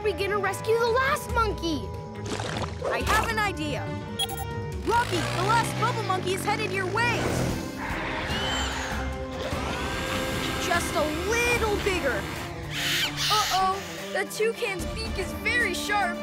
are we gonna rescue the last monkey? I have an idea. Rocky, the last bubble monkey is headed your way. Just a little bigger. Uh-oh, the toucan's beak is very sharp.